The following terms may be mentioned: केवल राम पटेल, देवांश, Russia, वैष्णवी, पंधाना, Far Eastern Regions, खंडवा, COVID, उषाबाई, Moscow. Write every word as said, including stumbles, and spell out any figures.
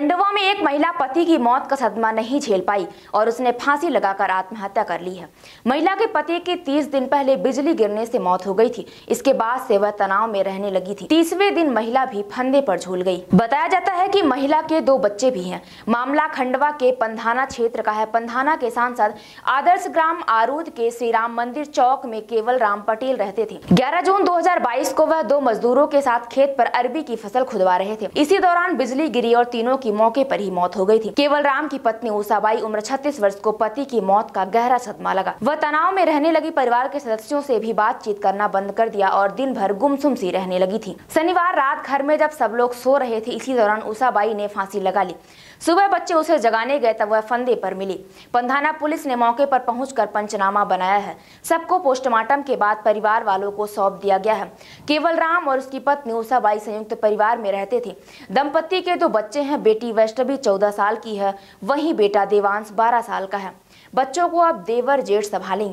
खंडवा में एक महिला पति की मौत का सदमा नहीं झेल पाई और उसने फांसी लगाकर आत्महत्या कर ली है। महिला के पति की तीस दिन पहले बिजली गिरने से मौत हो गई थी। इसके बाद से वह तनाव में रहने लगी थी। तीसवें दिन महिला भी फंदे पर झूल गई। बताया जाता है कि महिला के दो बच्चे भी हैं। मामला खंडवा के पंधाना क्षेत्र का है। पंधाना के सांसद आदर्श ग्राम आरूड के श्री राम मंदिर चौक में केवल राम पटेल रहते थे। ग्यारह जून दो हजार बाईस को वह दो मजदूरों के साथ खेत पर अरबी की फसल खुदवा रहे थे। इसी दौरान बिजली गिरी और तीनों की मौके पर ही मौत हो गई थी। केवल राम की पत्नी उषाबाई उम्र छत्तीस वर्ष को पति की मौत का गहरा सदमा लगा। वह तनाव में रहने लगी। परिवार के सदस्यों से भी बातचीत करना बंद कर दिया और दिन भर गुमसुम सी रहने लगी थी। शनिवार रात घर में जब सब लोग सो रहे थे, इसी दौरान उषाबाई ने फांसी लगा ली। सुबह बच्चे उसे जगाने गए तब वह फंदे पर मिली। पंधाना पुलिस ने मौके पर पहुंचकर पंचनामा बनाया है। सबको पोस्टमार्टम के बाद परिवार वालों को सौंप दिया गया है। केवल राम और उसकी पत्नी उषाबाई संयुक्त परिवार में रहते थे। दंपति के दो बच्चे हैं। बेटी वैष्णवी चौदह साल की है, वहीं बेटा देवांश बारह साल का है। बच्चों को अब देवर जेठ संभालेंगे।